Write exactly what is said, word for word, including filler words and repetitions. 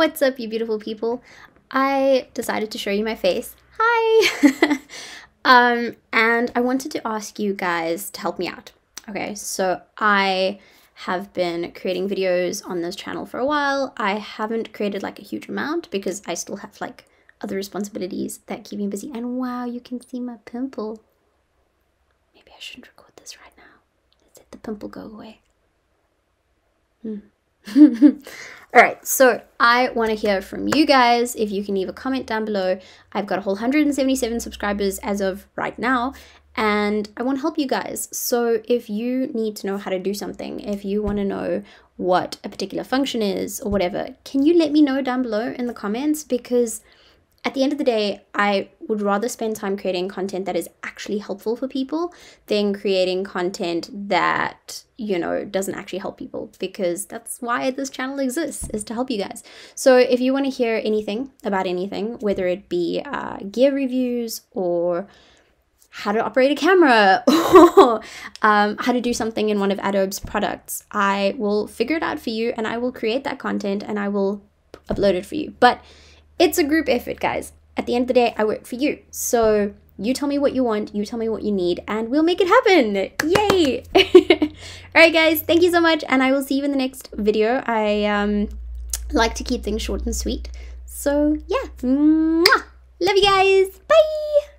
What's up, you beautiful people? I decided to show you my face. Hi! um, and I wanted to ask you guys to help me out. Okay, so I have been creating videos on this channel for a while. I haven't created like a huge amount because I still have like other responsibilities that keep me busy. And wow, you can see my pimple. Maybe I shouldn't record this right now. Let's let the pimple go away. Hmm. Alright, so I want to hear from you guys. If you can leave a comment down below. I've got a whole one hundred seventy-seven subscribers as of right now, and I want to help you guys. So if you need to know how to do something, if you want to know what a particular function is or whatever, can you let me know down below in the comments? Because at the end of the day, I would rather spend time creating content that is actually helpful for people than creating content that, you know, doesn't actually help people, because that's why this channel exists, is to help you guys. So if you want to hear anything about anything, whether it be uh, gear reviews or how to operate a camera or um, how to do something in one of Adobe's products, I will figure it out for you, and I will create that content and I will upload it for you. But it's a group effort, guys. At the end of the day, I work for you. So you tell me what you want, you tell me what you need, and we'll make it happen. Yay! All right, guys, thank you so much, and I will see you in the next video. I um, like to keep things short and sweet. So yeah, mwah! Love you guys, bye!